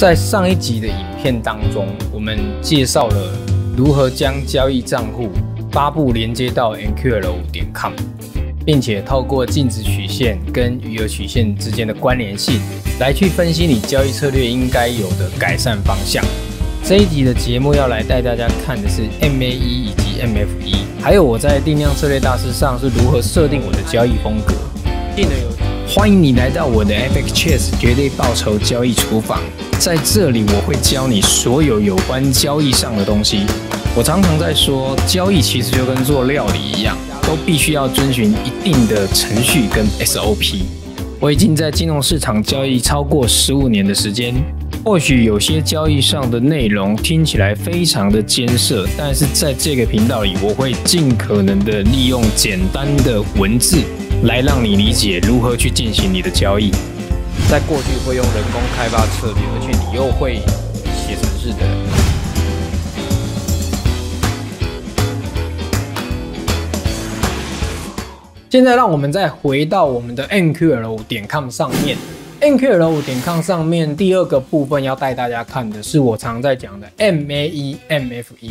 在上一集的影片当中，我们介绍了如何将交易账户发布连接到 mql5.com， 并且透过净值曲线跟余额曲线之间的关联性，来去分析你交易策略应该有的改善方向。这一集的节目要来带大家看的是 MAE 以及 MFE， 还有我在定量策略大师上是如何设定我的交易风格。欢迎你来到我的 FX Chess 绝对报酬交易厨房，在这里我会教你所有有关交易上的东西。我常常在说，交易其实就跟做料理一样，都必须要遵循一定的程序跟 SOP。我已经在金融市场交易超过15年的时间。或许有些交易上的内容听起来非常的艰涩，但是在这个频道里，我会尽可能的利用简单的文字来让你理解如何去进行你的交易。在过去会用人工开发策略，而且你又会写程式的人。现在让我们再回到我们的 mql5.com 上面。mql5.com 上面第二个部分要带大家看的是我常在讲的 MAE、MFE。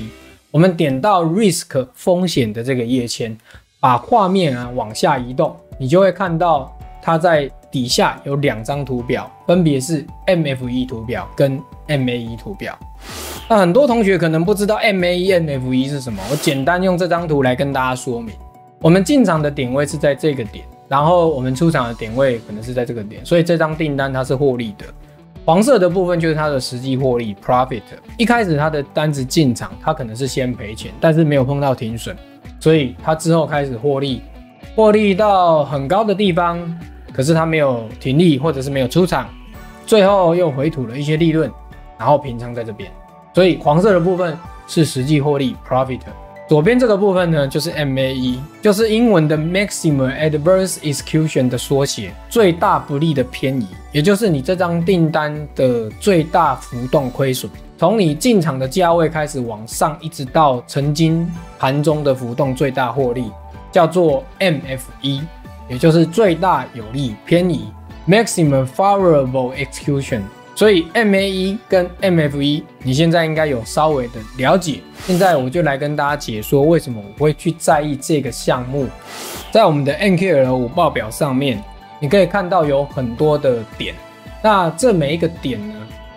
我们点到 Risk 风险的这个页签，把画面往下移动，你就会看到它在底下有2张图表，分别是 MFE 图表跟 MAE 图表。那很多同学可能不知道 MAE、MFE 是什么，我简单用这张图来跟大家说明。我们进场的点位是在这个点。然后我们出场的点位可能是在这个点，所以这张订单它是获利的。黄色的部分就是它的实际获利 （profit）。一开始它的单子进场，它可能是先赔钱，但是没有碰到停损，所以它之后开始获利，获利到很高的地方，可是它没有停利或者是没有出场，最后又回吐了一些利润，然后平仓在这边。所以黄色的部分是实际获利 （profit）。左边这个部分呢，就是 MAE， 就是英文的 Maximum Adverse Execution 的缩写，最大不利的偏移，也就是你这张订单的最大浮动亏损，从你进场的价位开始往上，一直到曾经盘中的浮动最大获利，叫做 MFE， 也就是最大有利偏移 Maximum Favorable Execution。所以 MAE 跟 MFE 你现在应该有稍微的了解。现在我就来跟大家解说为什么我会去在意这个项目。在我们的 MQL5 报表上面，你可以看到有很多的点，那这每一个点呢，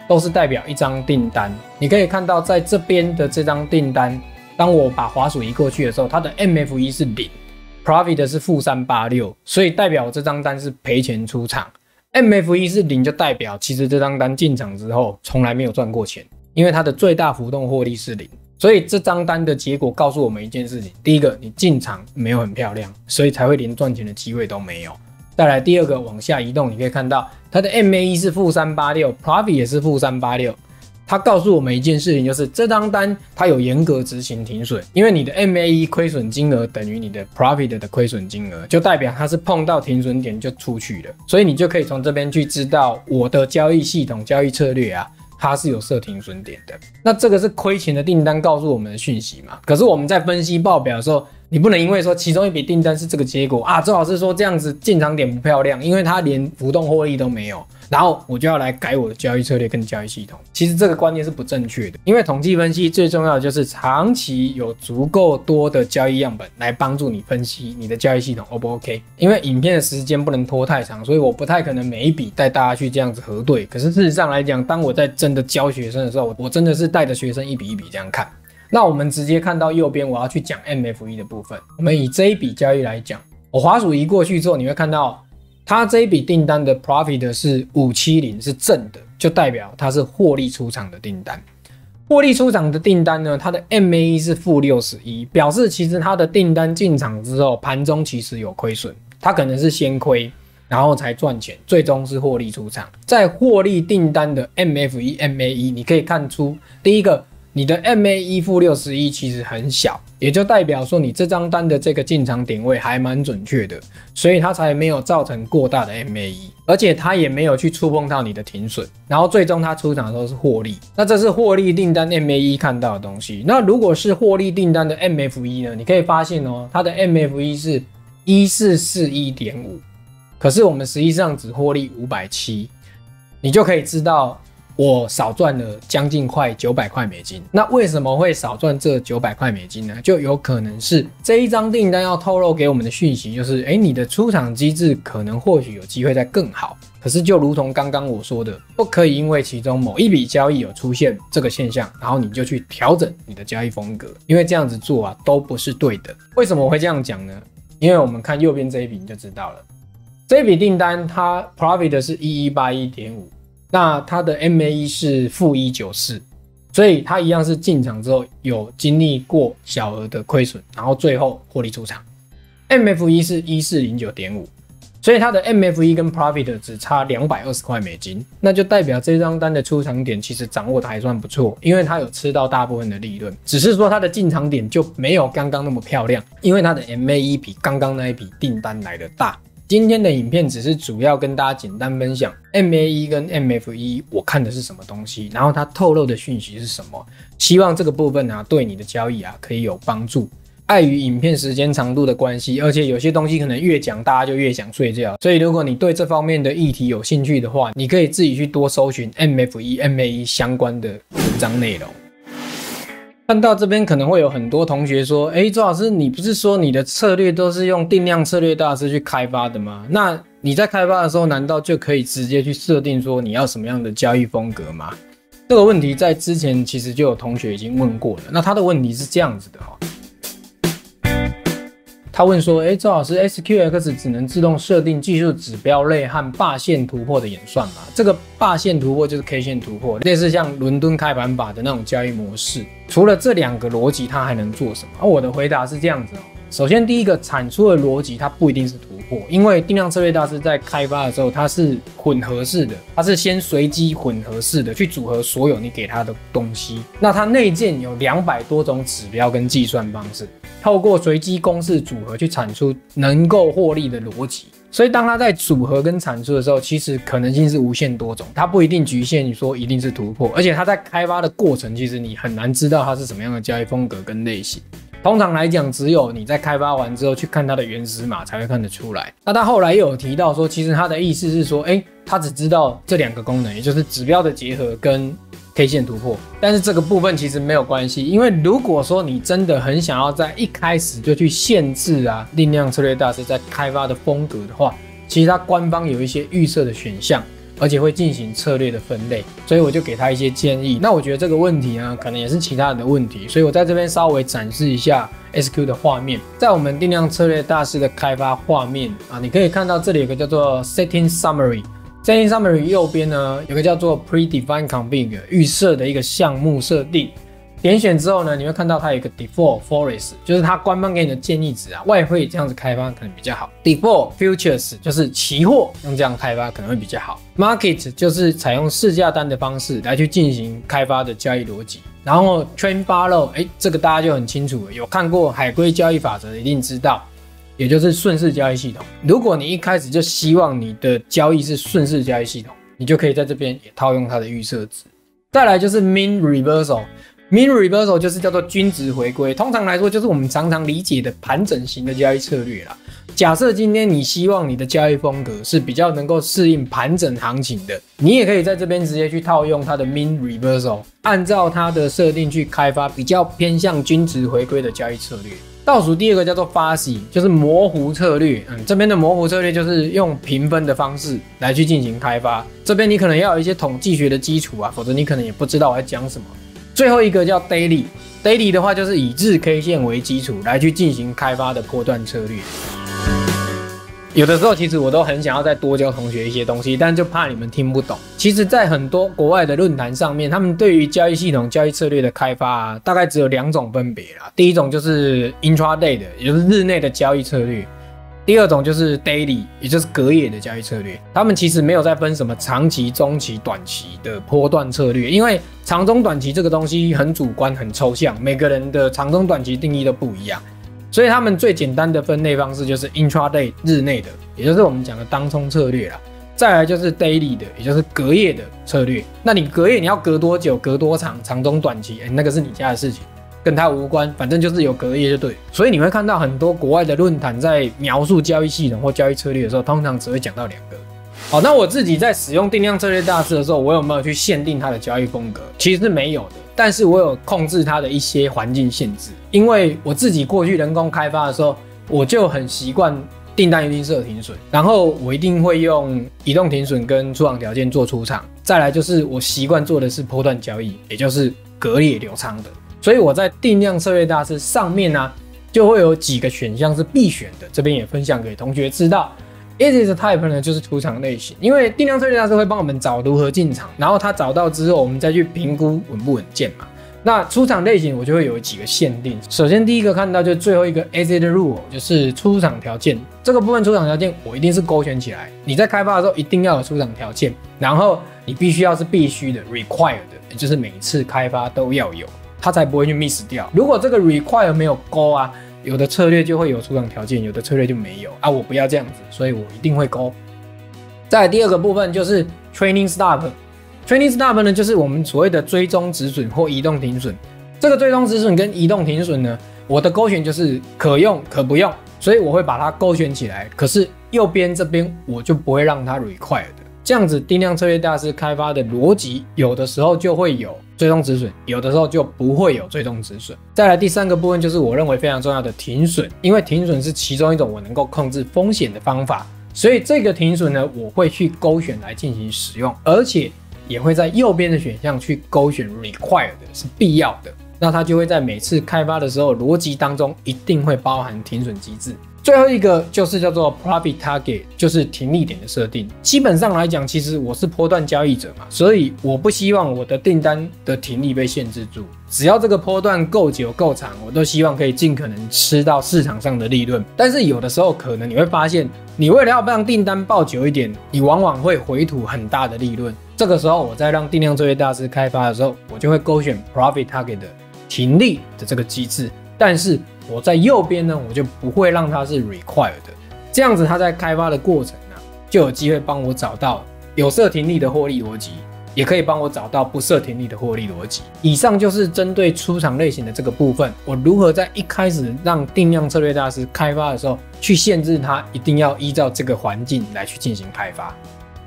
都是代表一张订单。你可以看到在这边的这张订单，当我把滑鼠移过去的时候，它的 MFE 是 0，Profit 是-386，所以代表我这张单是赔钱出场。MFE 是0，就代表其实这张单进场之后从来没有赚过钱，因为它的最大浮动获利是 0。 所以这张单的结果告诉我们一件事情：第一个，你进场没有很漂亮，所以才会连赚钱的机会都没有。再来第二个，往下移动，你可以看到它的 MAE 是-386， Profit 也是-386。它告诉我们一件事情，就是这张单它有严格执行停损，因为你的 MAE 亏损金额等于你的 Profit 的亏损金额，就代表它是碰到停损点就出去了。所以你就可以从这边去知道我的交易系统、交易策略啊，它是有设停损点的。那这个是亏钱的订单告诉我们的讯息嘛？可是我们在分析报表的时候，你不能因为说其中一笔订单是这个结果啊，周老师说这样子进场点不漂亮，因为它连浮动获利都没有，然后我就要来改我的交易策略跟交易系统。其实这个观念是不正确的，因为统计分析最重要的就是长期有足够多的交易样本来帮助你分析你的交易系统 O 不 OK。因为影片的时间不能拖太长，所以我不太可能每一笔带大家去这样子核对。可是事实上来讲，当我在真的教学生的时候，我真的是带着学生一笔一笔这样看。那我们直接看到右边，我要去讲 MFE 的部分。我们以这一笔交易来讲，我滑鼠移过去之后，你会看到它这一笔订单的 profit 是570，是正的，就代表它是获利出场的订单。获利出场的订单呢，它的 MAE 是-61，表示其实它的订单进场之后，盘中其实有亏损，它可能是先亏，然后才赚钱，最终是获利出场。在获利订单的 MFE、MAE， 你可以看出，第一个，你的 MAE -61其实很小，也就代表说你这张单的这个进场点位还蛮准确的，所以它才没有造成过大的 MAE， 而且它也没有去触碰到你的停损，然后最终它出场的时候是获利。那这是获利订单 MAE 看到的东西。那如果是获利订单的 MFE 呢？你可以发现哦，它的 MFE 是 1441.5， 可是我们实际上只获利570，你就可以知道我少赚了将近快900块美金。那为什么会少赚这900块美金呢？就有可能是这一张订单要透露给我们的讯息就是，你的出场机制可能或许有机会再更好。可是就如同刚刚我说的，不可以因为其中某一笔交易有出现这个现象，然后你就去调整你的交易风格，因为这样子做啊都不是对的。为什么我会这样讲呢？因为我们看右边这一笔你就知道了，这笔订单它 profit 是 1181.5。 那它的 MAE 是-194，所以它一样是进场之后有经历过小额的亏损，然后最后获利出场。MFE 是 1409.5， 所以它的 MFE 跟 Profit 只差220块美金，那就代表这张单的出场点其实掌握的还算不错，因为它有吃到大部分的利润，只是说它的进场点就没有刚刚那么漂亮，因为它的 MAE 比刚刚那一笔订单来的大。今天的影片只是主要跟大家简单分享 MAE 跟 MFE 我看的是什么东西，然后它透露的讯息是什么，希望这个部分啊对你的交易啊可以有帮助。碍于影片时间长度的关系，而且有些东西可能越讲大家就越想睡觉，所以如果你对这方面的议题有兴趣的话，你可以自己去多搜寻 MFE、MAE 相关的文章内容。看到这边可能会有很多同学说，周老师，你不是说你的策略都是用定量策略大师去开发的吗？那你在开发的时候难道就可以直接去设定说你要什么样的交易风格吗？这个问题在之前其实就有同学已经问过了。那他的问题是这样子的他问说，周老师 ，SQX 只能自动设定技术指标类和霸线突破的演算吗？这个霸线突破就是 K 线突破，类似像伦敦开盘法的那种交易模式。除了这两个逻辑，它还能做什么？我的回答是这样子。首先，第一个产出的逻辑它不一定是突破，因为定量策略大师在开发的时候，它是混合式的，它是先随机混合式的去组合所有你给它的东西。那它内建有200多种指标跟计算方式，透过随机公式组合去产出能够获利的逻辑。所以当它在组合跟产出的时候，其实可能性是无限多种，它不一定局限于说一定是突破，而且它在开发的过程，其实你很难知道它是什么样的交易风格跟类型。通常来讲，只有你在开发完之后去看它的原始码才会看得出来。那他后来又有提到说，其实他的意思是说，他只知道这两个功能，也就是指标的结合跟 K 线突破，但是这个部分其实没有关系，因为如果说你真的很想要在一开始就去限制定量策略大师在开发的风格的话，其实它官方有一些预设的选项，而且会进行策略的分类，所以我就给他一些建议。那我觉得这个问题呢，可能也是其他人的问题，所以我在这边稍微展示一下 SQ 的画面。在我们定量策略大师的开发画面你可以看到这里有个叫做 Setting Summary。Setting Summary 右边呢有个叫做 Predefined Config 预设的一个项目设定，点选之后呢，你会看到它有一个 Default Forex， 就是它官方给你的建议值外汇这样子开发可能比较好。Default Futures 就是期货，用这样开发可能会比较好。Market 就是采用市价单的方式来去进行开发的交易逻辑。然后 Trend Follow， 这个大家就很清楚了，有看过海龟交易法则的一定知道。也就是顺势交易系统，如果你一开始就希望你的交易是顺势交易系统，你就可以在这边也套用它的预设值。再来就是 mean reversal， mean reversal 就是叫做均值回归，通常来说就是我们常常理解的盘整型的交易策略啦。假设今天你希望你的交易风格是比较能够适应盘整行情的，你也可以在这边直接去套用它的 mean reversal， 按照它的设定去开发比较偏向均值回归的交易策略。倒数第二个叫做 Fuzzy， 就是模糊策略。这边的模糊策略就是用评分的方式来去进行开发，这边你可能要有一些统计学的基础否则你可能也不知道我在讲什么。最后一个叫 Daily 的话就是以日 K 线为基础来去进行开发的波段策略。有的时候其实我都很想要再多教同学一些东西，但就怕你们听不懂。其实在很多国外的论坛上面，他们对于交易系统、交易策略的开发大概只有2种分别啦。第一种就是 intraday 的，也就是日内的交易策略；第二种就是 daily， 也就是隔夜的交易策略。他们其实没有再分什么长期、中期、短期的波段策略，因为长中短期这个东西很主观、很抽象，每个人的长中短期定义都不一样。所以他们最简单的分类方式就是 intraday 日内的，也就是我们讲的当冲策略啦。再来就是 daily 的，也就是隔夜的策略。那你隔夜你要隔多久、隔多长、长中短期，那个是你家的事情，跟它无关。反正就是有隔夜就对。所以你会看到很多国外的论坛在描述交易系统或交易策略的时候，通常只会讲到2个。好，那我自己在使用定量策略大师的时候，我有没有去限定它的交易风格？其实是没有的，但是我有控制它的一些环境限制。因为我自己过去人工开发的时候，我就很习惯订单一定设停损，然后我一定会用移动停损跟出场条件做出场。再来就是我习惯做的是波段交易，也就是割裂留仓的。所以我在定量策略大师上面呢，就会有几个选项是必选的，这边也分享给同学知道。 Exit type 呢，就是出场类型，因为定量策略大师会帮我们找如何进场，然后他找到之后，我们再去评估稳不稳健嘛。那出场类型我就会有几个限定，首先第一个看到就是最后一个 Exit rule， 就是出场条件这个部分，出场条件我一定是勾选起来。你在开发的时候一定要有出场条件，然后你必须要是必须的 required， 也就是每一次开发都要有，它才不会去 miss 掉。如果这个 required 没有勾啊。 有的策略就会有出场条件，有的策略就没有啊！我不要这样子，所以我一定会勾。再来第二个部分就是 trailing stop，trailing stop 呢就是我们所谓的追踪止损或移动停损。这个追踪止损跟移动停损呢，我的勾选就是可用可不用，所以我会把它勾选起来。可是右边这边我就不会让它 require 的。这样子定量策略大师开发的逻辑，有的时候就会有。 追踪止损，有的时候就不会有追踪止损。再来第三个部分就是我认为非常重要的停损，因为停损是其中一种我能够控制风险的方法，所以这个停损呢，我会去勾选来进行使用，而且也会在右边的选项去勾选 required 是必要的，那它就会在每次开发的时候逻辑当中一定会包含停损机制。 最后一个就是叫做 profit target， 就是停利点的设定。基本上来讲，其实我是波段交易者嘛，所以我不希望我的订单的停利被限制住。只要这个波段够久够长，我都希望可以尽可能吃到市场上的利润。但是有的时候可能你会发现，你为了要让订单抱久一点，你往往会回吐很大的利润。这个时候，我在让定量策略大师开发的时候，我就会勾选 profit target 的停利的这个机制。 但是我在右边呢，我就不会让它是 required 的，这样子它在开发的过程啊，就有机会帮我找到有设停利的获利逻辑，也可以帮我找到不设停利的获利逻辑。以上就是针对出场类型的这个部分，我如何在一开始让定量策略大师开发的时候，去限制它一定要依照这个环境来去进行开发。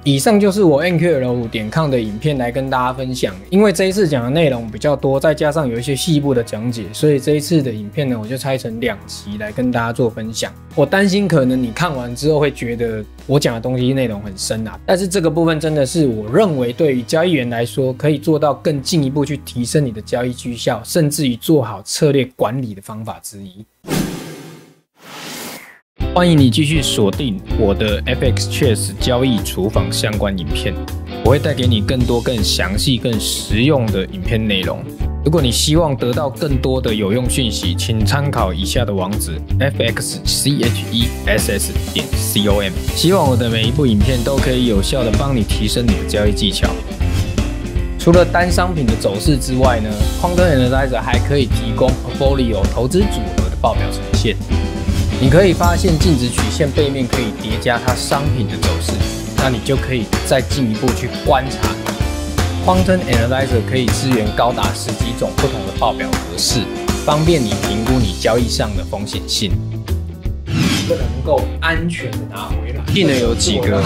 以上就是我 mql5.com 的影片来跟大家分享。因为这一次讲的内容比较多，再加上有一些细部的讲解，所以这一次的影片呢，我就拆成2期来跟大家做分享。我担心可能你看完之后会觉得我讲的东西内容很深啊，但是这个部分真的是我认为对于交易员来说，可以做到更进一步去提升你的交易绩效，甚至于做好策略管理的方法之一。 欢迎你继续锁定我的 FX Chess 交易厨房相关影片，我会带给你更多、更详细、更实用的影片内容。如果你希望得到更多的有用讯息，请参考以下的网址 fxchess.com。希望我的每一部影片都可以有效的帮你提升你的交易技巧。除了单商品的走势之外呢 ，Quantum Analyzer 还可以提供 portfolio 投资组合的报表呈现。 你可以发现净值曲线背面可以叠加它商品的走势，那你就可以再进一步去观察。Quantum Analyzer 可以支援高达10几种不同的报表格式，方便你评估你交易上的风险性，不能够安全的拿回来。近年有几个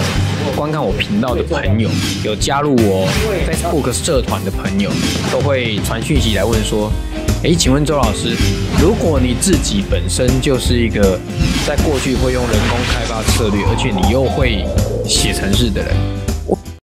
观看我频道的朋友，有加入我 Facebook 社团的朋友，都会传讯息来问说。 哎，请问周老师，如果你自己本身就是一个在过去会用人工开发策略，而且你又会写程式的人，